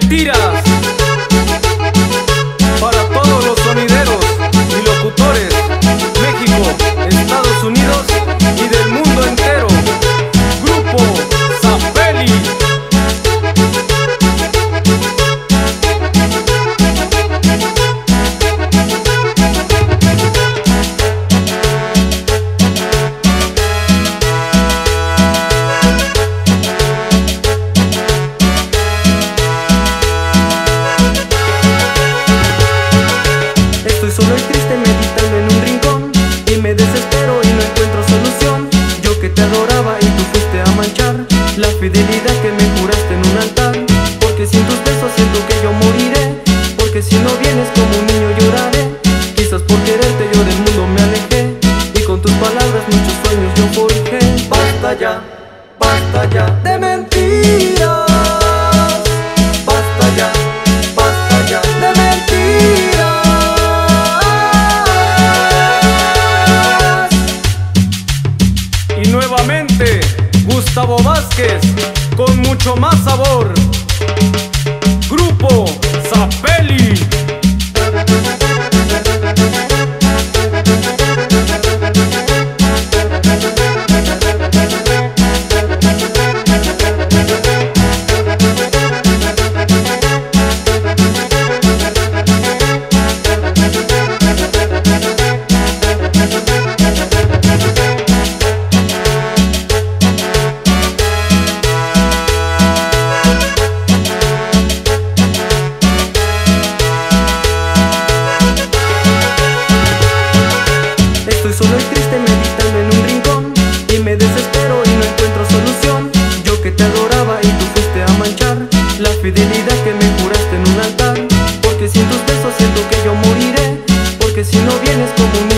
Mentiras, para todos los sonideros y locutores, México, Estados Unidos y del mundo entero. Grupo Zapelli. Solo y triste meditando en un rincón, y me desespero y no encuentro solución. Yo que te adoraba y tú fuiste a manchar la fidelidad que me juraste en un altar. Porque sin tus besos siento que yo moriré, porque si no vienes como un niño lloraré. Quizás por quererte yo del mundo me alejé, y con tus palabras muchos sueños yo forjé. Basta ya de mentiras. Basta ya de mentiras. Nuevamente, Gustavo Vázquez, con mucho más sabor. Grupo Zapelli. Solo y triste meditando en un rincón, y me desespero y no encuentro solución. Yo que te adoraba y tú fuiste a manchar la fidelidad que me juraste en un altar. Porque sin tus besos siento que yo moriré, porque si no vienes como un